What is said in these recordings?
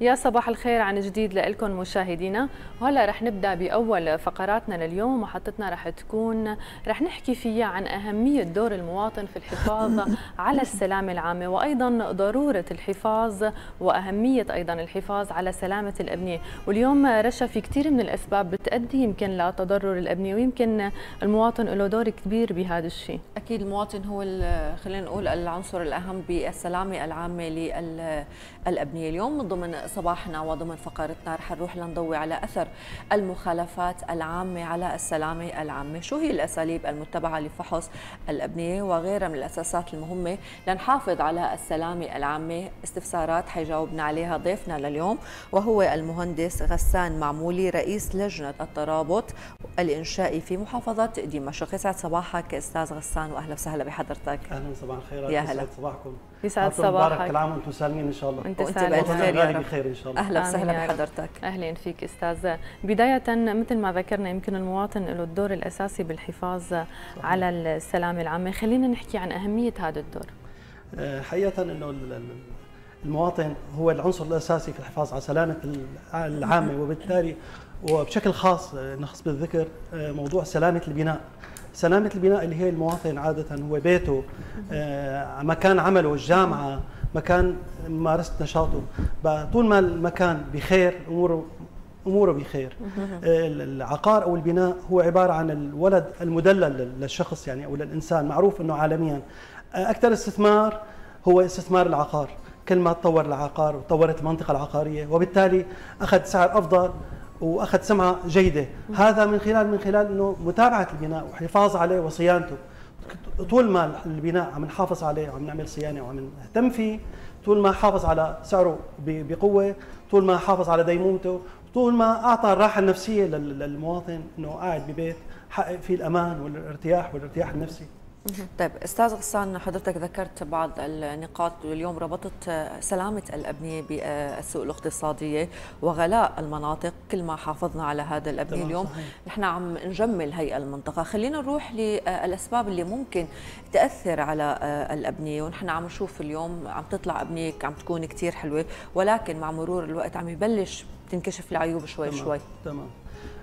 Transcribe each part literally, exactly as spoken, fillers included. يا صباح الخير عن جديد لكم مشاهدينا. وهلا رح نبدا باول فقراتنا لليوم، ومحطتنا رح تكون رح نحكي فيها عن اهميه دور المواطن في الحفاظ على السلامه العامه، وايضا ضروره الحفاظ واهميه ايضا الحفاظ على سلامه الابنيه. واليوم رشا في كثير من الاسباب بتؤدي يمكن لتضرر الابنيه، ويمكن المواطن له دور كبير بهذا الشيء. اكيد المواطن هو خلينا نقول العنصر الاهم بالسلامه العامه للابنيه. اليوم ضمن صباحنا وضمن فقرتنا رح نروح لنضوي على أثر المخالفات العامة على السلامة العامة، شو هي الأساليب المتبعة لفحص الأبنية وغيرها من الأساسات المهمة لنحافظ على السلامة العامة. استفسارات حيجاوبنا عليها ضيفنا لليوم وهو المهندس غسان معمولي رئيس لجنة الترابط الإنشائي في محافظة دمشق. يسعد صباحك أستاذ غسان وأهلا وسهلا بحضرتك. أهلا وصباح الخير. يا هلا. صباحكم يسعد صباحك. كل عام وانتم سالمين ان شاء الله. وانت بألف خير, خير ان شاء الله. اهلا وسهلا بحضرتك. اهلا فيك استاذ. بدايه مثل ما ذكرنا يمكن المواطن له الدور الاساسي بالحفاظ صحيح. على السلامه العامه، خلينا نحكي عن اهميه هذا الدور. حقيقه انه المواطن هو العنصر الاساسي في الحفاظ على سلامه العامه، وبالتالي وبشكل خاص نخص بالذكر موضوع سلامه البناء. سلامة البناء اللي هي المواطن عادة هو بيته، مكان عمله، الجامعة، مكان ممارسة نشاطه. طول ما المكان بخير أموره أموره بخير. العقار أو البناء هو عبارة عن الولد المدلل للشخص يعني أو للإنسان، معروف أنه عالميا أكثر استثمار هو استثمار العقار. كل ما تطور العقار وتطورت المنطقة العقارية وبالتالي أخذ سعر أفضل واخذ سمعه جيده، هذا من خلال من خلال انه متابعه البناء والحفاظ عليه وصيانته. طول ما البناء عم نحافظ عليه وعم نعمل صيانه وعم نهتم فيه، طول ما حافظ على سعره بقوه، طول ما حافظ على ديمومته، طول ما اعطى الراحه النفسيه للمواطن انه قاعد ببيت حقق فيه الامان والارتياح والارتياح النفسي. طيب استاذ غسان، حضرتك ذكرت بعض النقاط واليوم ربطت سلامه الابنيه بالسوق الاقتصاديه وغلاء المناطق. كل ما حافظنا على هذا الابنيه اليوم صحيح. نحن عم نجمل هي المنطقه. خلينا نروح للاسباب اللي ممكن تاثر على الابنيه، ونحن عم نشوف اليوم عم تطلع ابنيه عم تكون كثير حلوه، ولكن مع مرور الوقت عم يبلش تنكشف العيوب شوي تمام. شوي تمام.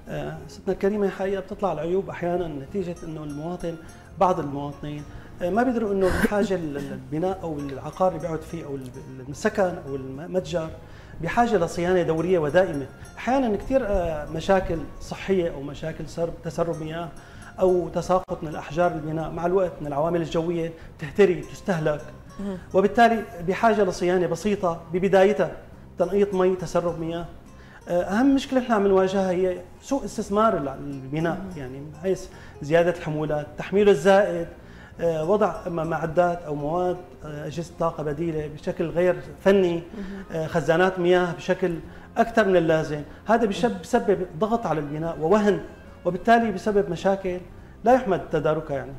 آه ستنا الكريمه الحقيقه بتطلع العيوب احيانا نتيجه انه المواطن بعض المواطنين ما بيدروا انه بحاجه البناء او العقار اللي بيقعد فيه او السكن او المتجر بحاجه لصيانه دوريه ودائمه. احيانا كثير مشاكل صحيه او مشاكل سرب تسرب مياه او تساقط من الاحجار البناء مع الوقت من العوامل الجويه تهتري تستهلك، وبالتالي بحاجه لصيانه بسيطه ببدايتها، تنقيط مي، تسرب مياه. اهم مشكله نحن عم نواجهها هي سوء استثمار البناء، يعني حيث زياده الحمولات، تحميله الزائد، وضع معدات او مواد اجهزه طاقه بديله بشكل غير فني، خزانات مياه بشكل اكثر من اللازم. هذا بسبب ضغط على البناء ووهن، وبالتالي بسبب مشاكل لا يحمد تداركها يعني.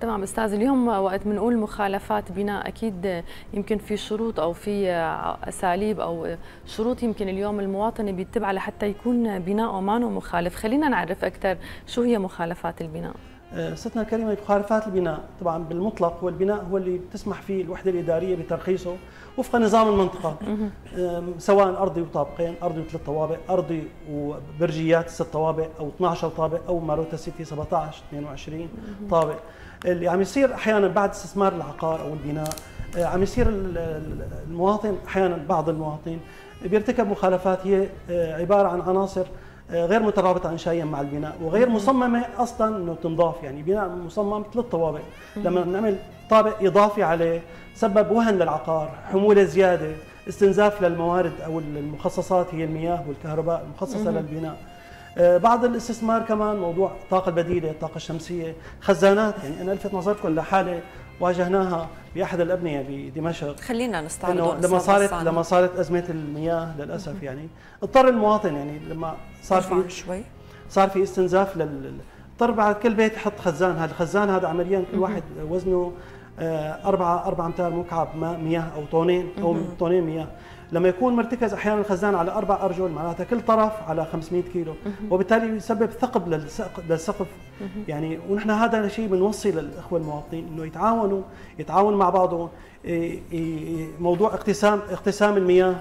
تمام استاذ. اليوم وقت بنقول مخالفات بناء اكيد يمكن في شروط او في اساليب او شروط يمكن اليوم المواطن بيتبعها لحتى يكون بناءه ما نوع مخالف. خلينا نعرف اكثر شو هي مخالفات البناء. ستنا الكريمه مخالفات البناء طبعا بالمطلق هو البناء هو اللي بتسمح فيه الوحده الاداريه بترخيصه وفق نظام المنطقه، سواء ارضي وطابقين، ارضي وثلاث طوابق، ارضي وبرجيات ست طوابق او اثنعش طابق، او ماروتا سيتي سبعطعش اثنين وعشرين طابق. اللي عم يصير احيانا بعد استثمار العقار او البناء عم يصير المواطن احيانا بعض المواطنين بيرتكب مخالفات هي عباره عن عناصر غير مترابطه انشائيا مع البناء وغير مصممه اصلا انه تنضاف. يعني بناء مصمم ثلاث طوابق، لما نعمل طابق اضافي عليه سبب وهن للعقار، حموله زياده، استنزاف للموارد او المخصصات هي المياه والكهرباء المخصصه للبناء. بعض الاستثمار كمان موضوع الطاقه البديله، الطاقه الشمسيه، خزانات. يعني انا الفت نظركم لحاله واجهناها باحد الابنيه بدمشق. خلينا نستعرض لما صارت صاني. لما صارت ازمه المياه للاسف يعني اضطر المواطن، يعني لما صار في شوي صار في استنزاف لل اضطر بعد كل بيت يحط خزان. هذا الخزان هذا عمليا كل واحد وزنه أربعة أربعة أمتار مكعب مياه أو طونين أو طونين مياه. لما يكون مرتكز أحيانا الخزان على أربع أرجل معناتها كل طرف على خمسمئة كيلو، وبالتالي يسبب ثقب للسقف يعني. ونحن هذا الشيء بنوصي للإخوة المواطنين إنه يتعاونوا يتعاونوا مع بعضهم. موضوع اقتسام اقتسام المياه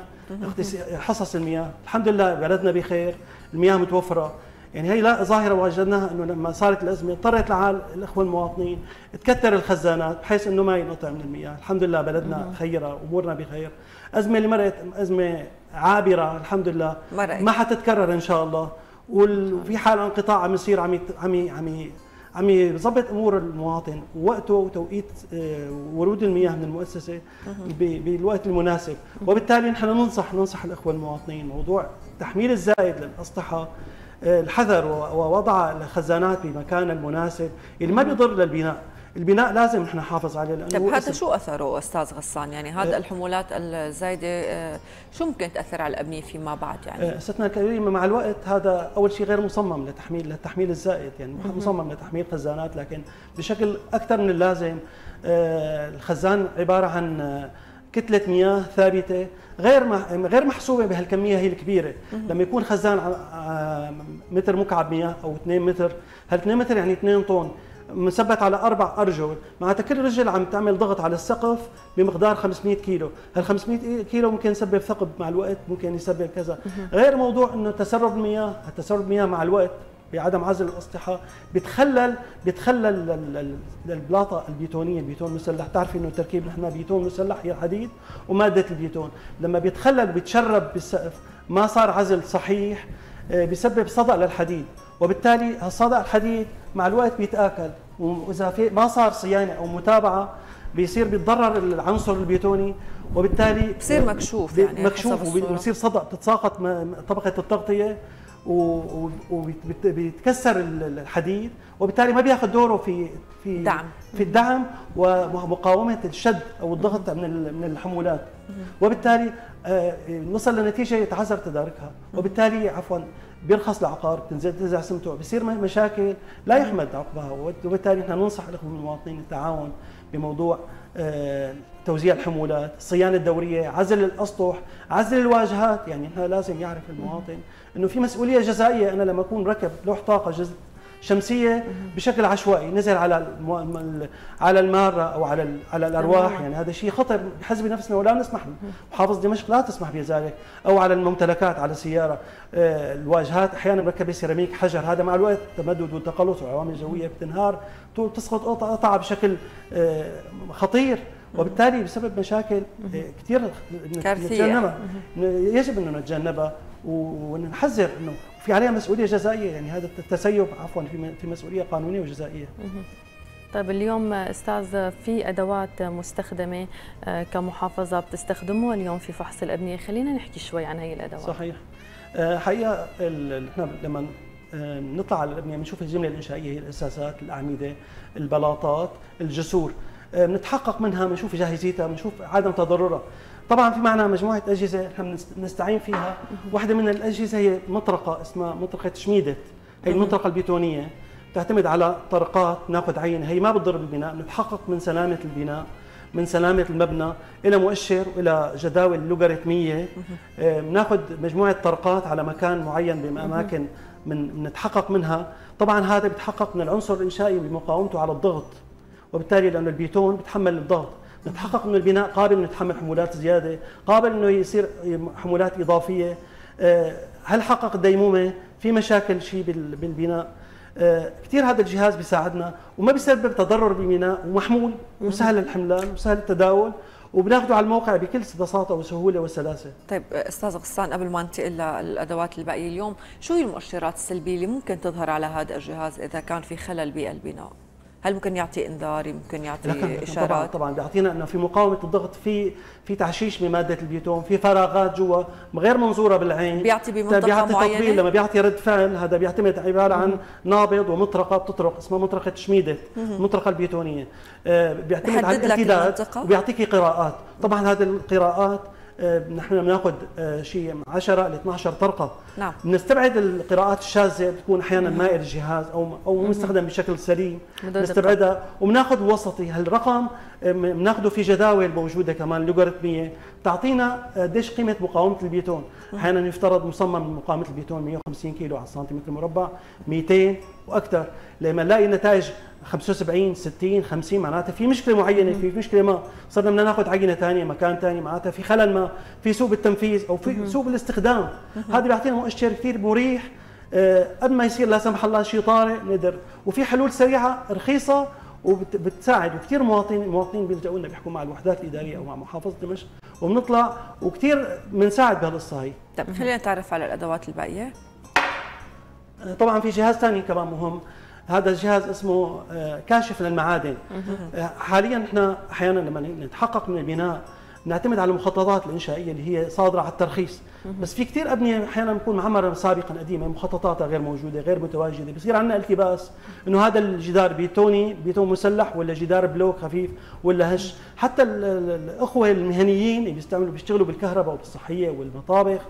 حصص المياه، الحمد لله بلدنا بخير، المياه متوفره. يعني هي لا ظاهره وجدناها انه لما صارت الازمه اضطرت العال الاخوه المواطنين تكثر الخزانات بحيث انه ما ينقطع من المياه، الحمد لله بلدنا خيره، امورنا بخير. ازمه اللي مرقت ازمه عابره الحمد لله، ما حتتكرر ان شاء الله، وفي حال انقطاع عم يصير عم عم عم عم يظبط امور المواطن ووقته وتوقيت ورود المياه من المؤسسه بالوقت المناسب، وبالتالي نحن ننصح ننصح الاخوه المواطنين موضوع التحميل الزائد للاسطحه، الحذر ووضع الخزانات بمكان المناسب اللي ما بيضر للبناء، البناء لازم نحن نحافظ عليه لانه طيب هذا شو اثره استاذ غسان؟ يعني هذا الحمولات الزايده شو ممكن تاثر على الابنيه فيما بعد؟ يعني استاذتنا الكريمه مع الوقت هذا اول شيء غير مصمم لتحميل للتحميل الزائد، يعني مصمم لتحميل خزانات لكن بشكل اكثر من اللازم. الخزان عباره عن كتلة مياه ثابتة غير غير محسوبة بهالكمية هي الكبيرة، لما يكون خزان متر مكعب مياه أو اثنين متر، هال اثنين متر يعني اثنين طن مثبت على أربع أرجل، معناتها كل رجل عم تعمل ضغط على السقف بمقدار خمسمية كيلو، هال خمسمية كيلو ممكن يسبب ثقب مع الوقت، ممكن يسبب كذا، غير موضوع إنه تسرب المياه، التسرب المياه مع الوقت بعدم عزل الاسطحه بتخلل بتخلل البلاطه البيتونيه، البيتون المسلح، بتعرفي انه تركيب نحن بيتون مسلح هي الحديد وماده البيتون، لما بيتخلل بيتشرب بالسقف، ما صار عزل صحيح بيسبب صدأ للحديد، وبالتالي هالصدأ الحديد مع الوقت بيتآكل، واذا في ما صار صيانه او متابعه بيصير بيتضرر العنصر البيتوني، وبالتالي بصير مكشوف، يعني مكشوف وبيصير صدأ، بتتساقط طبقه التغطيه وبيتكسر الحديد، وبالتالي ما بياخذ دوره في في دعم. في الدعم ومقاومه الشد او الضغط من من الحمولات، وبالتالي نوصل لنتيجه يتعذر تداركها، وبالتالي عفوا بيرخص العقار، بتنزل تنزع سمته، بصير مشاكل لا يحمد عقبها، وبالتالي نحن ننصح الاخوه المواطنين التعاون بموضوع توزيع الحمولات، الصيانه الدوريه، عزل الاسطح، عزل الواجهات، يعني لازم يعرف المواطن انه في مسؤوليه جزائيه، انا لما اكون ركب لوح طاقه جز... شمسيه بشكل عشوائي نزل على الم... على الماره او على ال... على الارواح، يعني هذا شيء خطر بحسب نفسنا ولا نسمح له، محافظه دمشق لا تسمح بذلك، او على الممتلكات، على السياره، الواجهات احيانا مركبه سيراميك حجر، هذا مع الوقت تمدد وتقلص وعوامل جويه بتنهار، تسقط قطعه بشكل خطير، وبالتالي بسبب مشاكل كثير نتجنبها، يجب انه نتجنبها ونحذر انه في عليها مسؤوليه جزائيه، يعني هذا التسيب عفوا في مسؤوليه قانونيه وجزائيه. طيب اليوم استاذ في ادوات مستخدمه كمحافظه بتستخدموها اليوم في فحص الابنيه، خلينا نحكي شوي عن هي الادوات. صحيح، حقيقه نحن لما نطلع على الابنيه بنشوف الجمله الانشائيه هي الاساسات، الاعمده، البلاطات، الجسور، بنتحقق منها، بنشوف جاهزيتها، بنشوف عدم تضررها. طبعا في معنا مجموعه اجهزه نحن بنستعين فيها، واحده من الاجهزه هي مطرقه اسمها مطرقه شميده، هي المطرقه البيتونيه بتعتمد على طرقات، ناخذ عينه، هي ما بتضر بالبناء، بنتحقق من سلامه البناء، من سلامه المبنى، الى مؤشر والى جداول لوغاريتميه، بناخذ مجموعه طرقات على مكان معين باماكن من نتحقق منها. طبعا هذا بيتحقق من العنصر الانشائي بمقاومته على الضغط، وبالتالي لأن البيتون بتحمل الضغط، نتحقق أن البناء قابل أنه يتحمل حمولات زيادة، قابل أنه يصير حمولات إضافية. هل حقق الديمومة؟ في مشاكل شيء بالبناء؟ كثير هذا الجهاز بيساعدنا وما بيسبب تضرر بالبناء، ومحمول وسهل الحملان وسهل التداول، وبناخده على الموقع بكل بساطه وسهوله وسلاسه. طيب استاذ غسان، قبل ما ننتقل للادوات الباقيه اليوم، شو هي المؤشرات السلبيه اللي ممكن تظهر على هذا الجهاز اذا كان في خلل بالبناء؟ هل ممكن يعطي انذار، ممكن يعطي اشارات؟ طبعا طبعا بيعطينا انه في مقاومه الضغط، في في تعشيش بماده البيتون، في فراغات جوا غير منظوره بالعين، بيعطي بمنطقه بيعطي معينه، بيعطي تطبيل، لما بيعطي رد فعل هذا بيعتمد عباره عن نابض ومطرقه بتطرق، اسمها مطرقه شميده، المطرقه البيتونيه، بيعتمد على الامتداد وبيعطيكي قراءات. طبعا هذه القراءات نحن بناخذ شيء من عشرة ل اثني عشر طرقه، نعم بنستبعد القراءات الشاذه، بتكون احيانا مائل الجهاز او او مستخدم بشكل سليم، بنستبعدها وبناخذ وسطي، هالرقم بناخذه في جداول موجوده كمان لوغاريتميه بتعطينا قديش قيمه مقاومه البيتون، احيانا يفترض مصمم مقاومه البيتون مئة وخمسين كيلو على السنتيمتر مربع، مئتين واكثر، لما نلاقي نتائج خمسة وسبعين ستين خمسين، معناتها في مشكله معينه، في مشكله ما صرنا بدنا ناخذ عينه ثانيه مكان ثاني، معناتها في خلل ما، في سوء بالتنفيذ او في سوء بالاستخدام. هذا بيعطينا مؤشر كثير مريح قد ما يصير لا سمح الله شيء طارئ نقدر، وفي حلول سريعه رخيصه وبتساعد، وكثير مواطنين مواطنين بيلجؤوا لنا بيحكوا مع الوحدات الاداريه او مع محافظه دمشق وبنطلع وكثير بنساعد بهالقصه هي. طيب خلينا نتعرف على الادوات الباقيه. طبعا في جهاز ثاني كمان مهم، هذا الجهاز اسمه كاشف للمعادن. حاليا نحن احيانا لما نتحقق من البناء نعتمد على المخططات الانشائيه اللي هي صادره على الترخيص، بس في كثير ابنيه احيانا بتكون معمره سابقا قديمه، مخططاتها غير موجوده، غير متواجده، بصير عندنا التباس انه هذا الجدار بيتوني، بيتون مسلح ولا جدار بلوك خفيف ولا هش. حتى الاخوه المهنيين اللي بيستعملوا بيشتغلوا بالكهرباء وبالصحيه والمطابخ،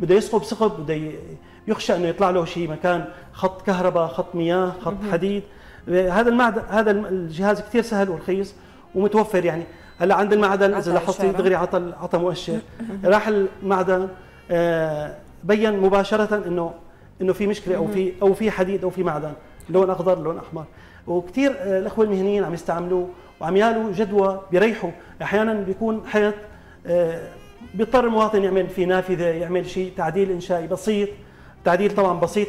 بده يسقب سقب، بده يخشى انه يطلع له شيء مكان، خط كهرباء، خط مياه، خط حديد. هذا المعدن، هذا الجهاز كثير سهل ورخيص ومتوفر. يعني هلا عند المعدن اذا لاحظتي دغري عطى عطى مؤشر، راح المعدن بين مباشره انه انه في مشكله او في او في حديد او في معدن، لون اخضر لون احمر. وكثير الاخوه المهنيين عم يستعملوه وعم يالوا جدوى بيريحوا. احيانا بيكون حيط بيضطر المواطن يعمل فيه نافذه، يعمل شيء تعديل انشائي بسيط، تعديل طبعا بسيط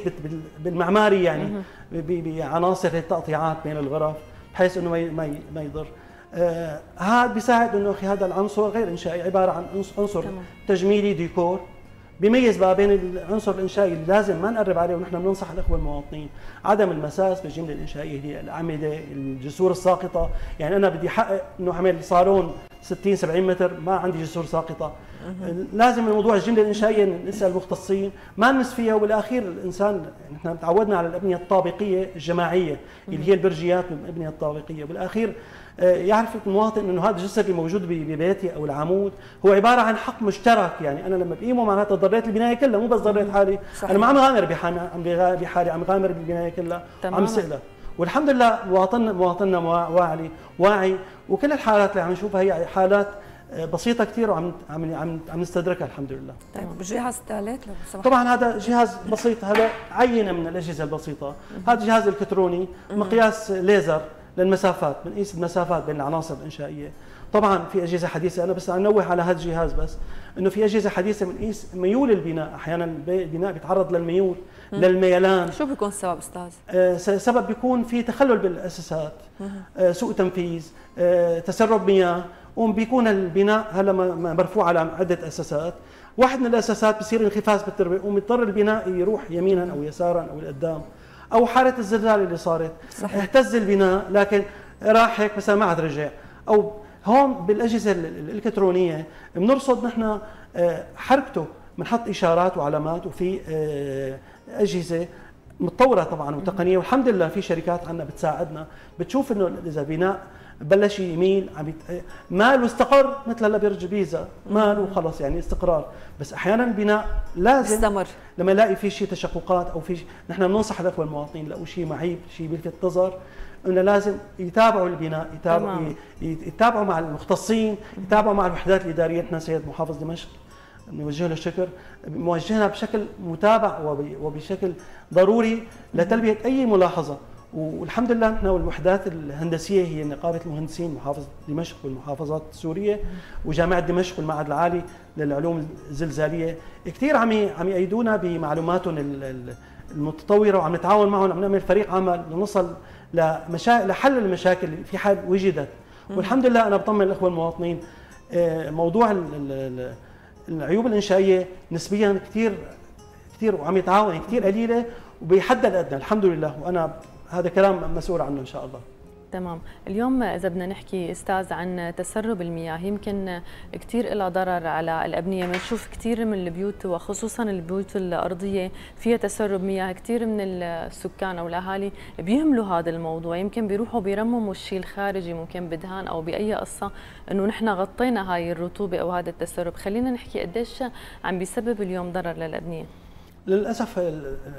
بالمعماري يعني بعناصر التقطيعات بين الغرف بحيث انه ما ما يضر. آه هذا بيساعد انه اخي هذا العنصر غير انشائي، عباره عن عنصر تجميلي ديكور، بيميز بقى بين العنصر الانشائي اللي لازم ما نقرب عليه، ونحن بننصح الاخوه المواطنين عدم المساس بالجمله الانشائيه هي الاعمده، الجسور الساقطه. يعني انا بدي احقق انه اعمل صالون ستين سبعين متر، ما عندي جسور ساقطه. لازم الموضوع الجمله الانشائيه نسال المختصين، ما نمس فيها. وبالاخير الانسان نحن تعودنا على الابنيه الطابقيه الجماعيه اللي هي البرجيات والابنيه الطابقيه، وبالاخير يعرف المواطن انه هذا الجسر اللي موجود ببيتي او العمود هو عباره عن حق مشترك. يعني انا لما بقيمه معناتها ضريت البنايه كلها، مو بس ضريت حالي، صحيح. انا ما عم غامر بحالي، عم غامر بالبنايه كلها، عم سئلها. والحمد لله مواطننا مواطننا واعي واعي، وكل الحالات اللي عم نشوفها هي حالات بسيطه كثير وعم عم عم عم نستدركها الحمد لله. طيب الجهاز الثالث لو سمحت. طبعا هذا جهاز بسيط، هذا عينه من الاجهزه البسيطه. هذا جهاز الكتروني مقياس ليزر للمسافات، بنقيس المسافات بين العناصر الانشائيه. طبعا في اجهزه حديثه، انا بس انوه على هذا الجهاز بس انه في اجهزه حديثه بنقيس ميول البناء، احيانا البناء بيتعرض للميول للميلان. شو بيكون السبب استاذ؟ آه سبب بيكون في تخلل بالاساسات، آه سوء تنفيذ، آه تسرب مياه، وبيكون البناء هلا مرفوع على عده اساسات، واحد من الاساسات بصير انخفاض بالتربه وبيضطر البناء يروح يمينا او يسارا او لقدام. او حاله الزلزال اللي صارت، صحيح. اهتز البناء لكن راح هيك مثلا ما عاد رجع. او هون بالاجهزه الالكترونيه بنرصد نحن حركته، بنحط اشارات وعلامات، وفي اجهزه متطوره طبعا وتقنيه، والحمد لله في شركات عندنا بتساعدنا، بتشوف انه اذا بناء بلش يميل عم مال واستقر، مثل هلا برج بيزا مال وخلص يعني استقرار، بس احيانا البناء لازم استمر. لما نلاقي في شيء تشققات او في شيء، نحن بننصح الاخوه المواطنين لو شيء معيب، شيء بيلفت نظر، انه لازم يتابعوا البناء، يتابعوا يتابعوا مع المختصين، يتابعوا مع الوحدات الاداريه. نحن سيد محافظ دمشق نوجه له الشكر، موجهنا بشكل متابع وبشكل ضروري لتلبيه اي ملاحظه. والحمد لله نحن والوحدات الهندسيه هي نقابه المهندسين محافظه دمشق والمحافظات السوريه وجامعه دمشق والمعهد العالي للعلوم الزلزاليه، كثير عم عم يأيدونا بمعلوماتهم المتطوره، وعم نتعاون معهم، عم نعمل فريق عمل لنصل لمشا... لحل المشاكل في حال وجدت. والحمد لله انا بطمن الاخوه المواطنين، موضوع العيوب الانشائيه نسبيا كثير كثير وعم يتعاون، كثير قليله وبحد الادنى الحمد لله، وانا هذا كلام مسؤول عنه إن شاء الله. تمام. اليوم إذا بدنا نحكي أستاذ عن تسرب المياه، يمكن كثير إلها ضرر على الأبنية، بنشوف كثير من البيوت وخصوصا البيوت الأرضية فيها تسرب مياه، كثير من السكان أو الأهالي بيهملوا هذا الموضوع، يمكن بيروحوا بيرمموا الشيء الخارجي، ممكن بدهان أو بأي قصة إنه نحن غطينا هاي الرطوبة أو هذا التسرب. خلينا نحكي قديش عم بيسبب اليوم ضرر للأبنية. للأسف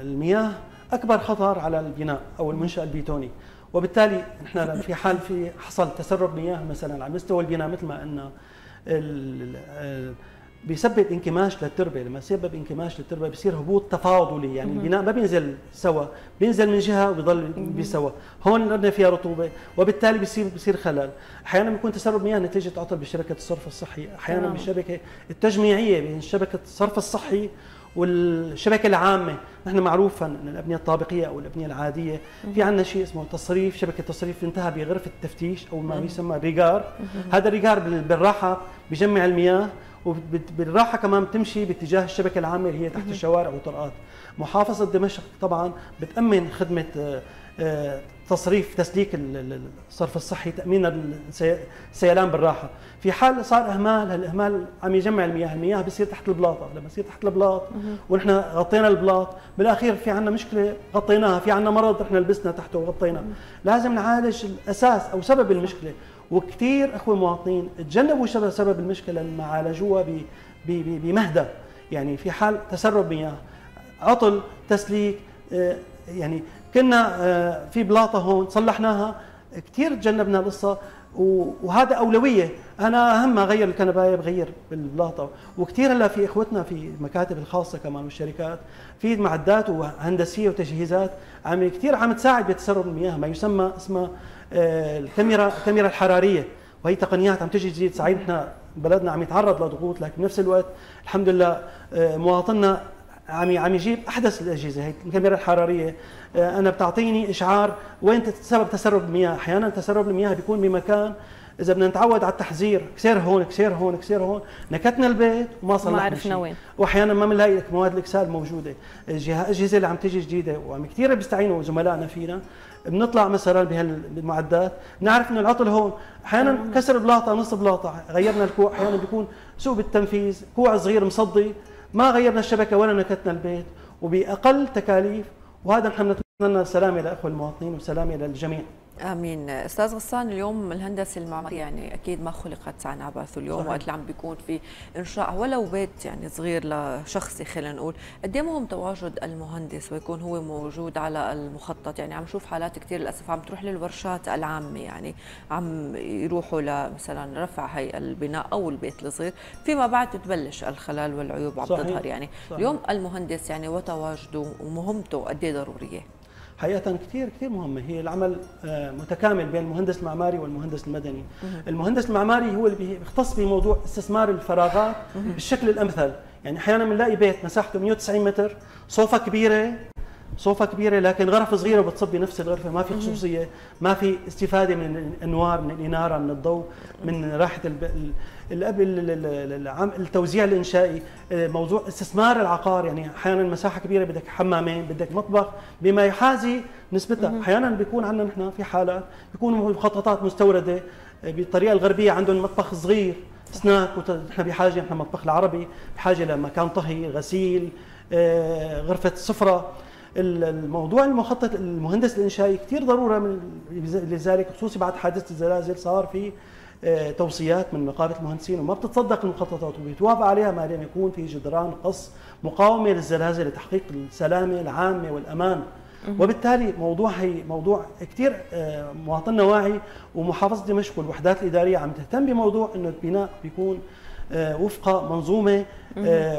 المياه اكبر خطر على البناء او المنشأ البيتوني، وبالتالي نحن في حال في حصل تسرب مياه مثلا على مستوى البناء، مثل ما قلنا بيسبب انكماش للتربه، لما يسبب انكماش للتربه بيصير هبوط تفاضلي، يعني البناء ما بينزل سوا، بينزل من جهه وبيضل بسوا، هون الارض فيها رطوبه وبالتالي بيصير بيصير خلل، احيانا بيكون تسرب مياه نتيجه عطل بشبكه الصرف الصحي، احيانا بالشبكه التجميعيه بين شبكه الصرف الصحي والشبكه العامه، نحن معروفا ان الابنيه الطابقيه او الابنيه العاديه في عندنا شيء اسمه تصريف، شبكه تصريف انتهى بغرفه التفتيش او ما بيسمى ريجار، هذا الريجار بالراحه بجمع المياه وبالراحه كمان بتمشي باتجاه الشبكه العامه اللي هي تحت الشوارع والطرقات. محافظه دمشق طبعا بتامن خدمه تصريف تسليك الصرف الصحي، تامين السيلان بالراحه، في حال صار اهمال، هالاهمال عم يجمع المياه، المياه بتصير تحت البلاطه، لما تصير تحت البلاط ونحن غطينا البلاط بالاخير في عندنا مشكله غطيناها، في عندنا مرض نحن لبسنا تحته وغطيناه، لازم نعالج الاساس او سبب المشكله. وكثير اخوه مواطنين تجنبوا سبب المشكله لما عالجوها بمهدى، يعني في حال تسرب مياه، عطل، تسليك، يعني كنا في بلاطه هون صلحناها، كثير تجنبنا القصه، وهذا اولويه، انا اهم ما اغير الكنبايه بغير بالبلاطه، وكثير هلا في اخوتنا في المكاتب الخاصه كمان والشركات في معدات وهندسيه وتجهيزات عم كثير عم تساعد بتسرب المياه، ما يسمى اسمها الكاميرا الكاميرا الحراريه، وهي تقنيات عم تجي جديد، صحيح نحن بلدنا عم يتعرض لضغوط، لكن بنفس الوقت الحمد لله مواطننا عم عم يجيب احدث الاجهزه، هي الكاميرا الحراريه انا بتعطيني اشعار وين سبب تسرب المياه، احيانا تسرب المياه بيكون بمكان اذا بدنا نتعود على التحذير، كسير هون كسير هون كسير هون، نكتنا البيت وما صلحنا، ما عرفنا وين، واحيانا ما بنلاقي مواد الاكسال موجوده، الاجهزه اللي عم تجي جديده وعم كثير بيستعينوا زملائنا فينا، بنطلع مثلا بهالمعدات نعرف انه العطل هون، احيانا كسر بلاطه نص بلاطه، غيرنا الكوع، احيانا بيكون سوء بالتنفيذ، كوع صغير مصدي، ما غيرنا الشبكه ولا نكتنا البيت وباقل تكاليف، وهذا نحن نتمنى سلامه لاخوه المواطنين وسلامه للجميع. امين. استاذ غسان، اليوم الهندسه المعماريه يعني اكيد ما خلقت عن عبث، اليوم وقت اللي عم بيكون في انشاء ولو بيت يعني صغير لشخصي خلينا نقول، قد ايه مهم تواجد المهندس ويكون هو موجود على المخطط؟ يعني عم نشوف حالات كثير للاسف عم تروح للورشات العامه، يعني عم يروحوا لمثلا رفع هي البناء او البيت الصغير، فيما بعد تبلش الخلال والعيوب عم تظهر، يعني صحيح. اليوم المهندس يعني وتواجده ومهمته قد ايه ضروريه؟ حقيقة كثير كثير مهمة، هي العمل متكامل بين المهندس المعماري والمهندس المدني. المهندس المعماري هو اللي بيختص بموضوع استثمار الفراغات بالشكل الأمثل، يعني أحيانا بنلاقي بيت مساحته مئة وتسعين متر، صوفة كبيرة صوفة كبيرة لكن غرف صغيرة بتصب بنفس الغرفة، ما في خصوصية، ما في استفادة من الأنوار، من الإنارة، من الضوء، من راحة التوزيع الإنشائي، موضوع استثمار العقار، يعني أحيانا مساحة كبيرة بدك حمامين، بدك مطبخ، بما يحازي نسبتها، أحيانا بيكون عندنا نحن في حالات بيكون مخططات مستوردة بالطريقة الغربية عندهم مطبخ صغير سناك، ونحن بحاجة، نحن المطبخ العربي بحاجة لمكان طهي، غسيل، غرفة سفرة. الموضوع المخطط المهندس الانشائي كثير ضروره، من لذلك خصوصي بعد حادثه الزلازل صار في توصيات من نقابه المهندسين وما بتتصدق المخططات وبيتوافق عليها ما دام يكون في جدران قص مقاومه للزلازل لتحقيق السلامه العامه والامان. وبالتالي موضوع هي موضوع كثير مواطننا واعي، ومحافظه دمشق والوحدات الاداريه عم تهتم بموضوع انه البناء بيكون وفق منظومه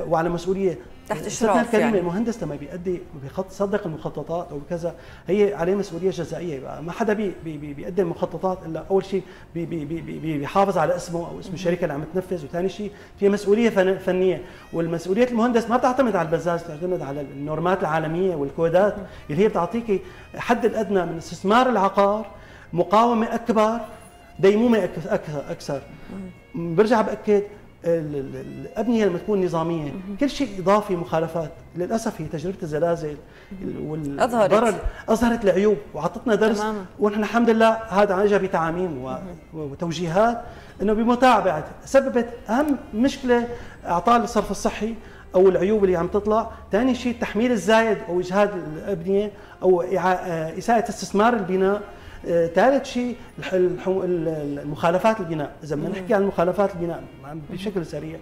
وعلى مسؤوليه تحت اشراف، يعني المهندس لما بيأدي بيخط صدق المخططات او كذا هي عليه مسؤوليه جزائيه، بقى ما حدا بي بي بيقدم مخططات الا اول شيء بي بي بي بيحافظ على اسمه او اسم الشركه اللي عم تنفذ، وثاني شيء في مسؤوليه فنيه، والمسؤوليه المهندس ما بتعتمد على البزاز، بتعتمد على النورمات العالميه والكودات اللي هي بتعطيكي حد الادنى من استثمار العقار، مقاومه اكبر، ديمومه اكثر. برجع باكد الابنيه لما تكون نظاميه كل شيء اضافي مخالفات، للاسف هي تجربه الزلازل والضرر اظهرت العيوب وعطتنا درس، ونحن الحمد لله هذا اجى بتعاميم وتوجيهات انه بمتابعه سببت اهم مشكله اعطال الصرف الصحي او العيوب اللي عم تطلع، ثاني شيء التحميل الزايد او اجهاد الابنيه او اساءه استثمار البناء، ثالث شيء المخالفات البناء. اذا بدنا نحكي عن مخالفات البناء بشكل سريع،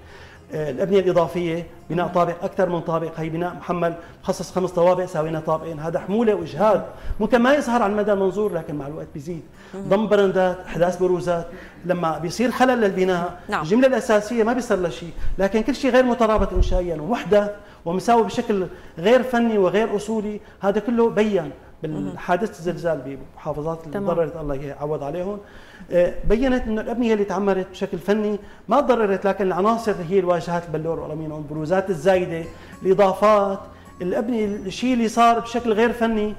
الابنيه الاضافيه، بناء طابق اكثر من طابق، هي بناء محمل مخصص خمس طوابق ساوينا طابقين، هذا حموله واجهاد ممكن ما يظهر على المدى المنظور لكن مع الوقت بيزيد. ضم برندات، احداث بروزات، لما بيصير خلل للبناء نعم. الجمله الاساسيه ما بيصير لها شيء، لكن كل شيء غير مترابط انشائيا ومحدث ومساوي بشكل غير فني وغير اصولي، هذا كله بين بالحادث الزلزال بمحافظات اللي تضررت الله يعوض عليهم، بينت انه الابنيه اللي تعمرت بشكل فني ما تضررت، لكن العناصر هي الواجهات البلور والألمين والبروزات الزايده، الاضافات، الابنيه الشيء اللي صار بشكل غير فني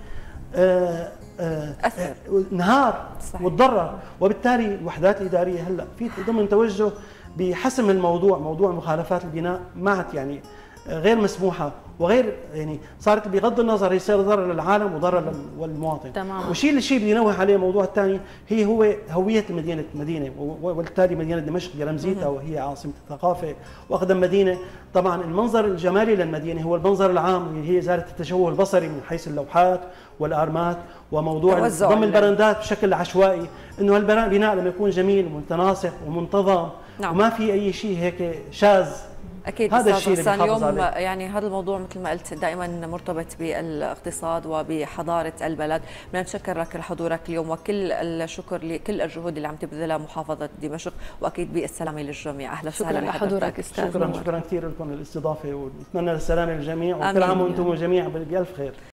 آآ آآ أثر نهار صحيح. وتضرر، وبالتالي الوحدات الاداريه هلا في ضمن توجه بحسم الموضوع، موضوع مخالفات البناء معت يعني غير مسموحه وغير يعني صارت بغض النظر يصير ضرر للعالم وضرر للمواطن. تمام. والشيء الشيء اللي بينوه عليه الموضوع الثاني هي هو هويه مدينه مدينه وبالتالي مدينه دمشق برمزيتها وهي عاصمه الثقافه واقدم مدينه، طبعا المنظر الجمالي للمدينه هو المنظر العام اللي هي ازاله التشوه البصري من حيث اللوحات والارمات وموضوع ضم البرندات بشكل عشوائي، انه البناء لما يكون جميل ومتناسق ومنتظم نعم. وما في اي شيء هيك شاذ. أكيد أستاذ غسان، اليوم يعني هذا الموضوع مثل ما قلت دائما مرتبط بالاقتصاد وبحضارة البلد. بدنا نتشكر لك لحضورك اليوم وكل الشكر لكل الجهود اللي عم تبذلها محافظة دمشق، وأكيد بالسلامة للجميع. أهلا وسهلا لحضورك أستاذ. شكرا شكرا كثير لكم للاستضافة، ونتمنى السلامة للجميع، وكل عام وأنتم جميعا بألف خير.